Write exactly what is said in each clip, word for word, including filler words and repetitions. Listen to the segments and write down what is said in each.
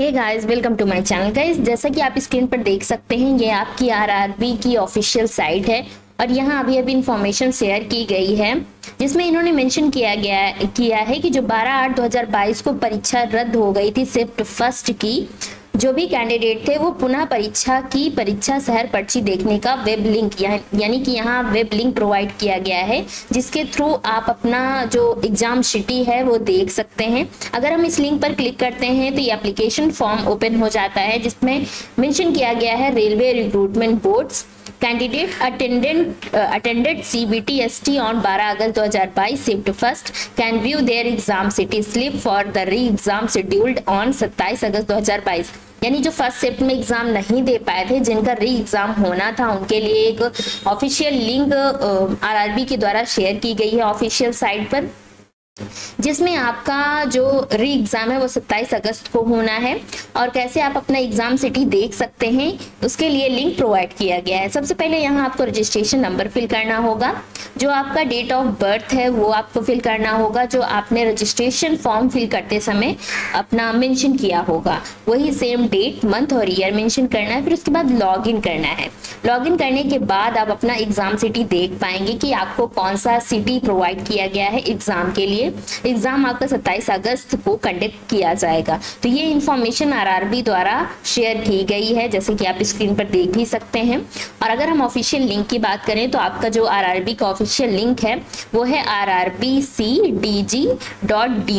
Hey guys, welcome to my channel. Guys, जैसा कि आप स्क्रीन पर देख सकते हैं, ये आपकी आरआरबी की ऑफिशियल साइट है और यहाँ अभी अभी इंफॉर्मेशन शेयर की गई है जिसमें इन्होंने मेंशन किया गया किया है कि जो बारह आठ दो हज़ार बाईस को परीक्षा रद्द हो गई थी शिफ्ट फर्स्ट की, जो भी कैंडिडेट थे वो पुनः परीक्षा की परीक्षा शहर पर्ची देखने का वेब लिंक या, यानी कि यहाँ वेब लिंक प्रोवाइड किया गया है जिसके थ्रू आप अपना जो एग्जाम सिटी है वो देख सकते हैं। अगर हम इस लिंक पर क्लिक करते हैं तो ये एप्लीकेशन फॉर्म ओपन हो जाता है जिसमें मेंशन किया गया है railway recruitment boards candidate attendant attended CBST on बारह अगस्त दो हज़ार बाईस shift first can view their exam city slip for the re exam scheduled on सत्ताईस अगस्त दो हज़ार बाईस। यानी जो फर्स्ट शिफ्ट में एग्जाम नहीं दे पाए थे, जिनका री एग्जाम होना था, उनके लिए एक ऑफिशियल लिंक आरआरबी के द्वारा शेयर की गई है ऑफिशियल साइट पर, जिसमें आपका जो री एग्जाम है वो सत्ताईस अगस्त को होना है और कैसे आप अपना एग्जाम सिटी देख सकते हैं उसके लिए लिंक प्रोवाइड किया गया है। सबसे पहले यहाँ आपको रजिस्ट्रेशन नंबर फिल करना होगा, जो आपका डेट ऑफ बर्थ है वो आपको फिल करना होगा, जो आपने रजिस्ट्रेशन फॉर्म फिल करते समय अपना मेंशन किया होगा वही सेम डेट मंथ और ईयर मेंशन करना है। फिर उसके बाद लॉगिन करना है। लॉगिन करने के बाद आप अपना एग्जाम सिटी देख पाएंगे कि आपको कौन सा सिटी प्रोवाइड किया गया है एग्जाम के लिए। एग्जाम आपका सत्ताईस अगस्त को कंडक्ट किया जाएगा। तो ये इंफॉर्मेशन आरआरबी द्वारा शेयर की गई है जैसे कि आप स्क्रीन पर देख भी सकते हैं। और अगर हम ऑफिशियल लिंक की बात करें तो आपका जो आरआरबी का ऑफिशियल लिंक है वो है R R B C D G dot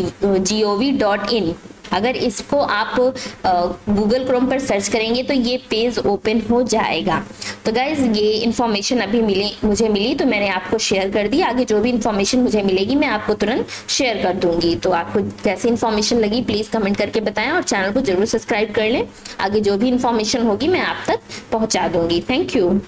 gov dot in. अगर इसको आप गूगल क्रोम पर सर्च करेंगे तो ये पेज ओपन हो जाएगा। तो गाइज, ये इन्फॉर्मेशन अभी मिली मुझे मिली तो मैंने आपको शेयर कर दी। आगे जो भी इन्फॉर्मेशन मुझे मिलेगी मैं आपको तुरंत शेयर कर दूंगी। तो आपको कैसी इन्फॉर्मेशन लगी प्लीज़ कमेंट करके बताएं और चैनल को जरूर सब्सक्राइब कर लें। आगे जो भी इन्फॉर्मेशन होगी मैं आप तक पहुँचा दूंगी। Thank you.